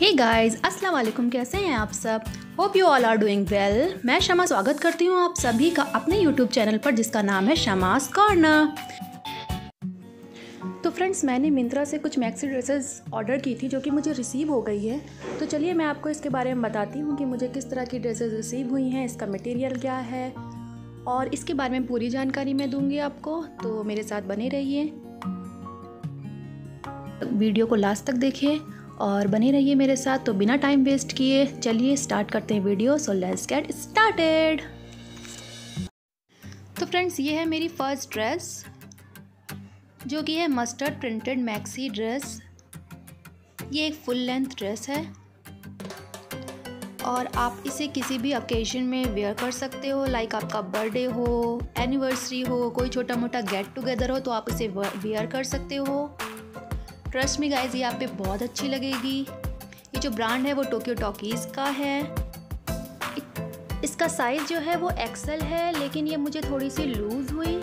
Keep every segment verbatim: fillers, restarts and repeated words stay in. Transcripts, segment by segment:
Hey guys, अस्सलाम वालेकुम। कैसे हैं आप सब? Hope you all are doing well. मैं शमा स्वागत करती हूँ आप सभी का अपने YouTube चैनल पर जिसका नाम है शमा's कॉर्नर। तो फ्रेंड्स, मैंने मिंत्रा से कुछ मैक्सी ड्रेसेस ऑर्डर की थी जो कि मुझे रिसीव हो गई है। तो चलिए मैं आपको इसके बारे में बताती हूँ कि मुझे किस तरह की ड्रेसेस रिसीव हुई हैं, इसका मटेरियल क्या है और इसके बारे में पूरी जानकारी मैं दूँगी आपको। तो मेरे साथ बने रहिए, वीडियो को लास्ट तक देखिए और बने रहिए मेरे साथ। तो बिना टाइम वेस्ट किए चलिए स्टार्ट करते हैं video. So let's get started. तो फ्रेंड्स, ये है मेरी फर्स्ट ड्रेस जो कि है मस्टर्ड प्रिंटेड मैक्सी ड्रेस। ये एक फुल लेंथ ड्रेस है और आप इसे किसी भी ओकेजन में वेयर कर सकते हो। लाइक आपका बर्थडे हो, एनिवर्सरी हो, कोई छोटा मोटा गेट टुगेदर हो तो आप इसे वेयर कर सकते हो। ट्रस्ट मी गाइज, ये आप पे बहुत अच्छी लगेगी। ये जो ब्रांड है वो टोक्यो टॉकीज़ का है। इसका साइज़ जो है वो एक्सेल है, लेकिन ये मुझे थोड़ी सी लूज़ हुई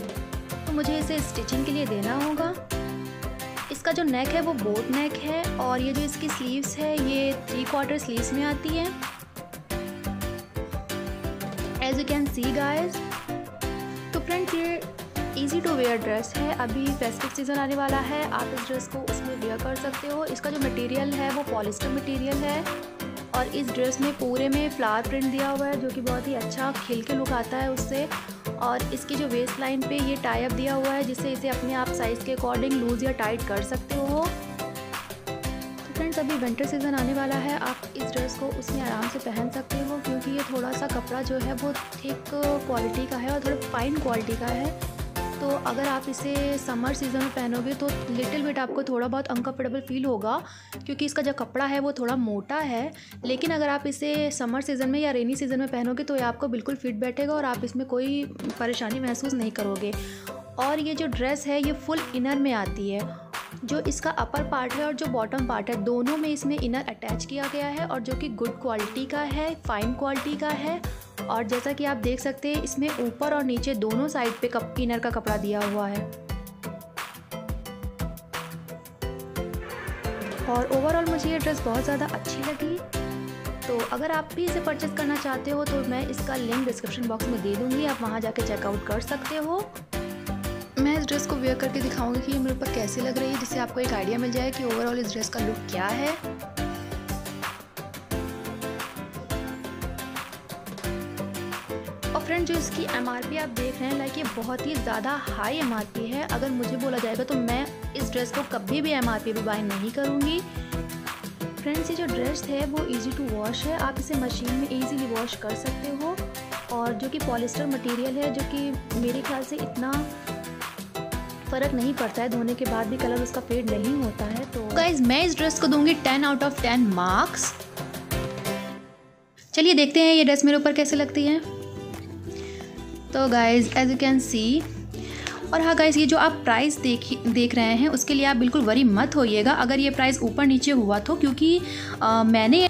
तो मुझे इसे स्टिचिंग के लिए देना होगा। इसका जो नेक है वो बोट नेक है और ये जो इसकी स्लीव्स है ये थ्री क्वार्टर स्लीव्स में आती है। As you can see guys, तो फ्रेंड्स ये ईजी टू वेयर ड्रेस है। अभी फेस्टिव सीज़न आने वाला है, आप इस ड्रेस को उसमें वेयर कर सकते हो। इसका जो मटेरियल है वो पॉलिस्टर मटेरियल है और इस ड्रेस में पूरे में फ्लावर प्रिंट दिया हुआ है जो कि बहुत ही अच्छा खिल के लुक आता है उससे। और इसकी जो वेस्ट लाइन पे ये टाई अप दिया हुआ है जिससे इसे अपने आप साइज़ के अकॉर्डिंग लूज़ या टाइट कर सकते हो। तो फ्रेंड्स, अभी विंटर सीज़न आने वाला है, आप इस ड्रेस को उसमें आराम से पहन सकते हो क्योंकि ये थोड़ा सा कपड़ा जो है वो थिक क्वालिटी का है और थोड़ा फाइन क्वालिटी का है। तो अगर आप इसे समर सीज़न में पहनोगे तो लिटिल बिट आपको थोड़ा बहुत अनकम्फर्टेबल फील होगा क्योंकि इसका जो कपड़ा है वो थोड़ा मोटा है। लेकिन अगर आप इसे समर सीज़न में या रेनी सीज़न में पहनोगे तो ये आपको बिल्कुल फिट बैठेगा और आप इसमें कोई परेशानी महसूस नहीं करोगे। और ये जो ड्रेस है ये फुल इनर में आती है। जो इसका अपर पार्ट है और जो बॉटम पार्ट है दोनों में इसमें इनर अटैच किया गया है और जो कि गुड क्वालिटी का है, फाइन क्वालिटी का है। और जैसा कि आप देख सकते हैं इसमें ऊपर और नीचे दोनों साइड पे कप इनर का कपड़ा दिया हुआ है। और ओवरऑल मुझे ये ड्रेस बहुत ज़्यादा अच्छी लगी। तो अगर आप भी इसे परचेस करना चाहते हो तो मैं इसका लिंक डिस्क्रिप्शन बॉक्स में दे दूँगी, आप वहाँ जाके चेकआउट कर सकते हो। मैं इस ड्रेस को वेयर करके दिखाऊंगी कि ये मेरे ऊपर कैसी लग रही है, जिससे आपको एक आइडिया मिल जाए कि ओवरऑल इस ड्रेस का लुक क्या है। और फ्रेंड, जो इसकी एमआरपी आप देख रहे हैं, लाइक ये बहुत ही ज़्यादा हाई एमआरपी है। अगर मुझे बोला जाएगा तो मैं इस ड्रेस को कभी भी एमआरपी पे बाय नहीं करूँगी। फ्रेंड्स, ये जो ड्रेस है वो इजी टू वॉश है, आप इसे मशीन में इजीली वॉश कर सकते हो। और जो कि पॉलिस्टर मटेरियल है जो कि मेरे ख्याल से इतना फ़र्क नहीं पड़ता है, धोने के बाद भी कलर उसका फेड नहीं होता है। तो गाइज, मैं इस ड्रेस को दूँगी ten out of ten marks. चलिए देखते हैं ये ड्रेस मेरे ऊपर कैसे लगती है। तो guys, as you can see. और हाँ गाइज़, ये जो आप प्राइस देख देख रहे हैं उसके लिए आप बिल्कुल वरी मत होइएगा अगर ये प्राइस ऊपर नीचे हुआ तो, क्योंकि आ, मैंने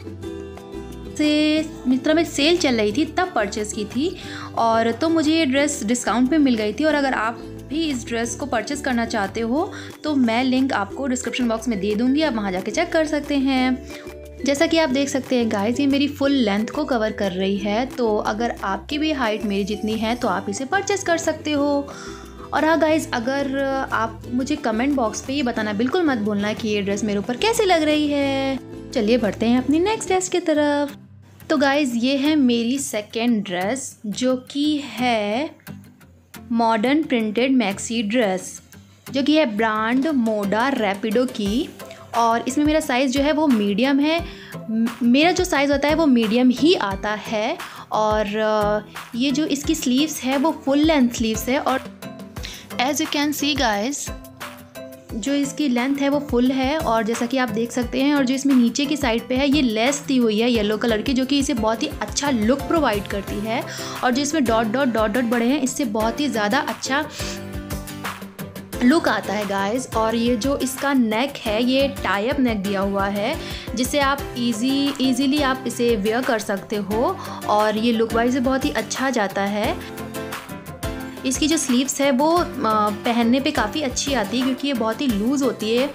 से मित्रा में सेल चल रही थी तब परचेस की थी और तो मुझे ये ड्रेस डिस्काउंट पे मिल गई थी। और अगर आप भी इस ड्रेस को परचेस करना चाहते हो तो मैं लिंक आपको डिस्क्रिप्शन बॉक्स में दे दूँगी, आप वहाँ जाके चेक कर सकते हैं। जैसा कि आप देख सकते हैं गाइज़, ये मेरी फुल लेंथ को कवर कर रही है। तो अगर आपकी भी हाइट मेरी जितनी है तो आप इसे परचेस कर सकते हो। और हाँ गाइज़, अगर आप मुझे कमेंट बॉक्स पे ये बताना बिल्कुल मत भूलना कि ये ड्रेस मेरे ऊपर कैसी लग रही है। चलिए बढ़ते हैं अपनी नेक्स्ट ड्रेस की तरफ। तो गाइज़, ये है मेरी सेकेंड ड्रेस जो कि है मॉडर्न प्रिंटेड मैक्सी ड्रेस जो कि है ब्रांड मोडा रैपिडो की। और इसमें मेरा साइज़ जो है वो मीडियम है। मेरा जो साइज़ होता है वो मीडियम ही आता है। और ये जो इसकी स्लीव्स है वो फुल लेंथ स्लीव्स है। और as you can see guys, जो इसकी लेंथ है वो फुल है और जैसा कि आप देख सकते हैं। और जो इसमें नीचे की साइड पे है ये लेस दी हुई है येलो कलर की, जो कि इसे बहुत ही अच्छा लुक प्रोवाइड करती है। और जो इसमें डॉट डॉट डॉट डॉट बड़े हैं इससे बहुत ही ज़्यादा अच्छा लुक आता है गाइज़। और ये जो इसका नेक है ये टाई अप नेक दिया हुआ है जिससे आप इजी इजीली आप इसे वेयर कर सकते हो और ये लुक वाइज बहुत ही अच्छा जाता है। इसकी जो स्लीव्स है वो पहनने पे काफ़ी अच्छी आती है क्योंकि ये बहुत ही लूज़ होती है।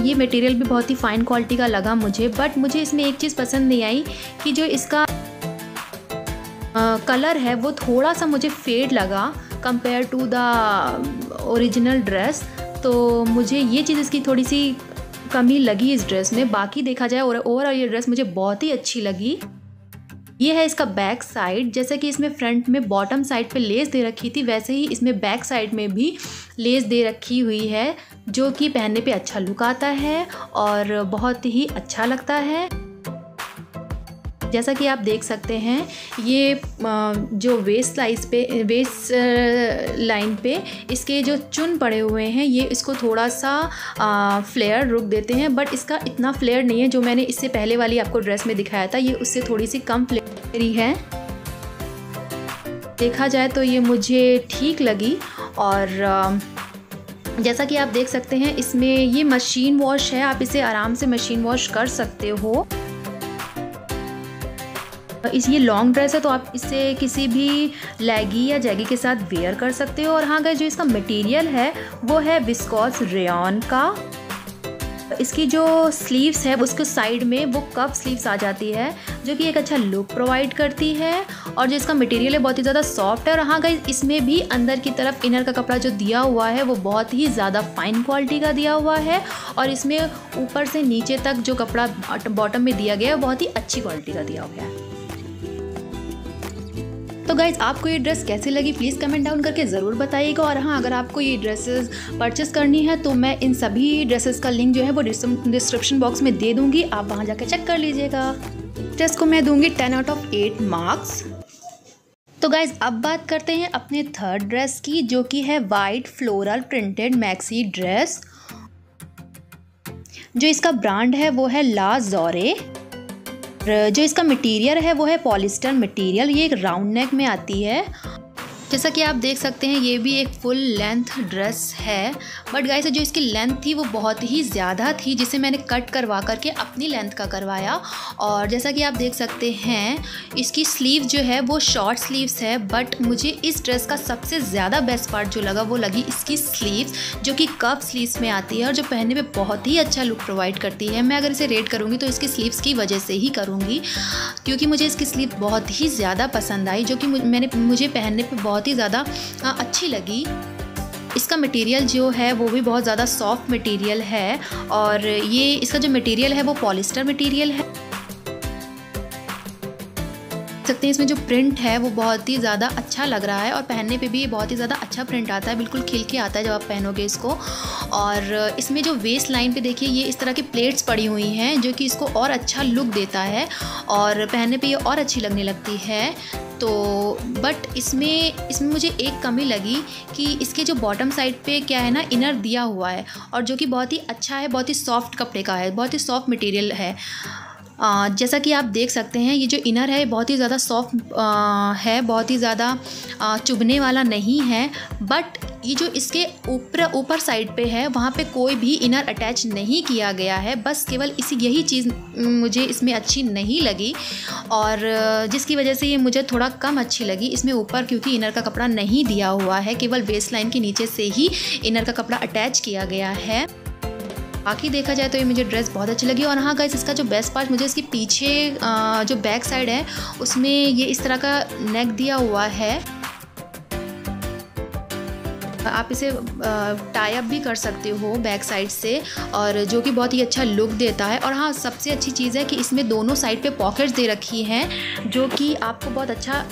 ये मटेरियल भी बहुत ही फ़ाइन क्वालिटी का लगा मुझे, बट मुझे इसमें एक चीज़ पसंद नहीं आई कि जो इसका आ, कलर है वो थोड़ा सा मुझे फेड लगा compare to the original dress. तो मुझे ये चीज़ इसकी थोड़ी सी कमी लगी इस ड्रेस में। बाकी देखा जाए और ओवरऑल ये ड्रेस मुझे बहुत ही अच्छी लगी। ये है इसका बैक साइड। जैसे कि इसमें फ्रंट में बॉटम साइड पे लेस दे रखी थी, वैसे ही इसमें बैक साइड में भी लेस दे रखी हुई है, जो कि पहनने पे अच्छा लुक आता है और बहुत ही अच्छा लगता है। जैसा कि आप देख सकते हैं ये जो वेस्ट लाइस पे वेस्ट लाइन पे इसके जो चुन पड़े हुए हैं ये इसको थोड़ा सा फ्लेयर रुक देते हैं, बट इसका इतना फ्लेयर नहीं है जो मैंने इससे पहले वाली आपको ड्रेस में दिखाया था। ये उससे थोड़ी सी कम फ्लेयरी है। देखा जाए तो ये मुझे ठीक लगी। और जैसा कि आप देख सकते हैं इसमें ये मशीन वॉश है, आप इसे आराम से मशीन वॉश कर सकते हो। इस ये लॉन्ग ड्रेस है तो आप इसे किसी भी लैगी या जैगी के साथ वेयर कर सकते हो। और हाँ गाइस, जो इसका मटेरियल है वो है विस्कॉस रेयॉन का। इसकी जो स्लीव्स है उसके साइड में वो कप स्लीव्स आ जाती है, जो कि एक अच्छा लुक प्रोवाइड करती है। और जो इसका मटेरियल है बहुत ही ज़्यादा सॉफ्ट है। और हाँ गाइस, इसमें भी अंदर की तरफ इनर का कपड़ा जो दिया हुआ है वो बहुत ही ज़्यादा फाइन क्वालिटी का दिया हुआ है। और इसमें ऊपर से नीचे तक जो कपड़ा बॉटम में दिया गया है बहुत ही अच्छी क्वालिटी का दिया हुआ है। तो गाइज़, आपको ये ड्रेस कैसे लगी प्लीज़ कमेंट डाउन करके ज़रूर बताइएगा। और हाँ, अगर आपको ये ड्रेसेस परचेस करनी है तो मैं इन सभी ड्रेसेस का लिंक जो है वो डिस्क्रिप्शन बॉक्स में दे दूँगी, आप वहाँ जाकर चेक कर लीजिएगा। ड्रेस को मैं दूँगी ten out of eight marks. तो गाइज़, अब बात करते हैं अपने थर्ड ड्रेस की, जो कि है white floral printed maxi dress. जो इसका ब्रांड है वो है ला ज़ोरे। जो इसका मटेरियल है वो है पॉलिस्टर मटेरियल। ये एक राउंड नेक में आती है। जैसा कि आप देख सकते हैं ये भी एक फुल लेंथ ड्रेस है, बट गाइस जो इसकी लेंथ थी वो बहुत ही ज़्यादा थी, जिसे मैंने कट करवा करके अपनी लेंथ का करवाया। और जैसा कि आप देख सकते हैं इसकी स्लीव जो है वो शॉर्ट स्लीव्स है, बट मुझे इस ड्रेस का सबसे ज़्यादा बेस्ट पार्ट जो लगा वो लगी इसकी स्लीव्स, जो कि कप स्लीव्स में आती है और जो पहनने में बहुत ही अच्छा लुक प्रोवाइड करती है। मैं अगर इसे रेट करूँगी तो इसकी स्लीव्स की वजह से ही करूँगी, क्योंकि मुझे इसकी स्लीव बहुत ही ज़्यादा पसंद आई, जो कि मैंने मुझे पहनने पर बहुत ही ज़्यादा अच्छी लगी। इसका मटेरियल जो है वो भी बहुत ज़्यादा सॉफ्ट मटेरियल है। और ये इसका जो मटेरियल है वो पॉलिस्टर मटेरियल है। सकते हैं इसमें जो प्रिंट है वो बहुत ही ज़्यादा अच्छा लग रहा है और पहनने पे भी ये बहुत ही ज़्यादा अच्छा प्रिंट आता है, बिल्कुल खिल के आता है जब आप पहनोगे इसको। और इसमें जो वेस्ट लाइन पे देखिए ये इस तरह की प्लेट्स पड़ी हुई हैं, जो कि इसको और अच्छा लुक देता है और पहनने पे ये और अच्छी लगने लगती है। तो बट इसमें इसमें मुझे एक कमी लगी कि इसके जो बॉटम साइड पे क्या है ना, इनर दिया हुआ है, और जो कि बहुत ही अच्छा है, बहुत ही सॉफ्ट कपड़े का है, बहुत ही सॉफ्ट मटेरियल है। आ, जैसा कि आप देख सकते हैं ये जो इनर है बहुत ही ज़्यादा सॉफ्ट है, बहुत ही ज़्यादा चुभने वाला नहीं है। बट ये जो इसके ऊपर ऊपर साइड पे है वहाँ पे कोई भी इनर अटैच नहीं किया गया है, बस केवल इसी यही चीज़ मुझे इसमें अच्छी नहीं लगी, और जिसकी वजह से ये मुझे थोड़ा कम अच्छी लगी। इसमें ऊपर क्योंकि इनर का कपड़ा नहीं दिया हुआ है, केवल वेस्ट लाइन के नीचे से ही इनर का कपड़ा अटैच किया गया है। बाकी देखा जाए तो ये मुझे ड्रेस बहुत अच्छी लगी। और हाँ गाइस, इसका जो बेस्ट पार्ट मुझे इसके पीछे जो बैक साइड है उसमें ये इस तरह का नेक दिया हुआ है। आप इसे टाई अप भी कर सकते हो बैक साइड से, और जो कि बहुत ही अच्छा लुक देता है। और हाँ, सबसे अच्छी चीज़ है कि इसमें दोनों साइड पे पॉकेट्स दे रखी हैं, जो कि आपको बहुत अच्छा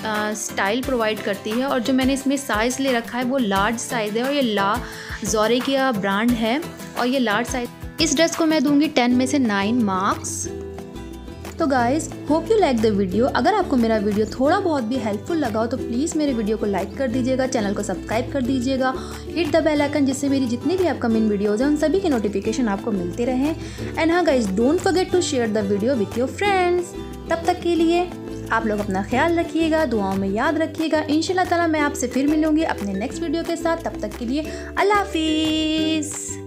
स्टाइल प्रोवाइड करती है। और जो मैंने इसमें साइज़ ले रखा है वो लार्ज साइज़ है, और ये ला ज़ोरे का ब्रांड है और ये लार्ज साइज। इस ड्रेस को मैं दूंगी टेन में से नाइन मार्क्स। तो guys, hope you like the video. अगर आपको मेरा वीडियो थोड़ा बहुत भी हेल्पफुल लगा हो तो प्लीज़ मेरे वीडियो को लाइक कर दीजिएगा, चैनल को सब्सक्राइब कर दीजिएगा, हिट द बेल आइकन, जिससे मेरी जितनी भी अपकमिंग वीडियोज़ हैं उन सभी के नोटिफिकेशन आपको मिलते रहें। एंड हाँ guys, don't forget to share the video with your friends. तब तक के लिए आप लोग अपना ख्याल रखिएगा, दुआओं में याद रखिएगा। इंशाल्लाह ताला मैं आपसे फिर मिलूँगी अपने नेक्स्ट वीडियो के साथ। तब तक के लिए अल्लाह हाफिज़।